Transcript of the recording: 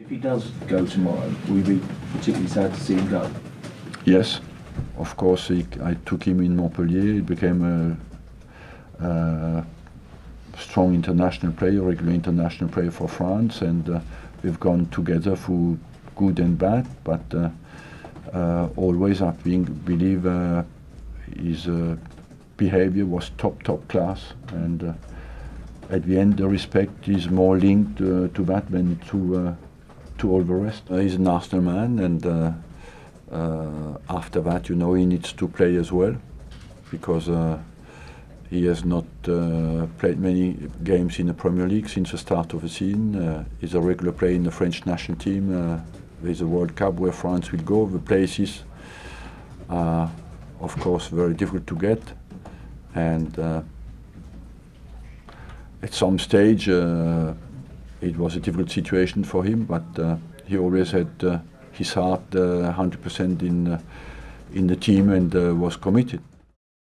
If he does go tomorrow, will you be particularly sad to see him go? Yes, of course. I took him in Montpellier. He became a strong international player, regular international player for France, and we've gone together through good and bad. But always, I think, believe his behavior was top class, and at the end, the respect is more linked to that than to all the rest. He's an Arsenal man, and after that, you know, he needs to play as well, because he has not played many games in the Premier League since the start of the season. He's a regular player in the French national team. There's a World Cup where France will go. The places are, of course, very difficult to get, and at some stage it was a difficult situation for him, but he always had his heart 100% in the team, and was committed.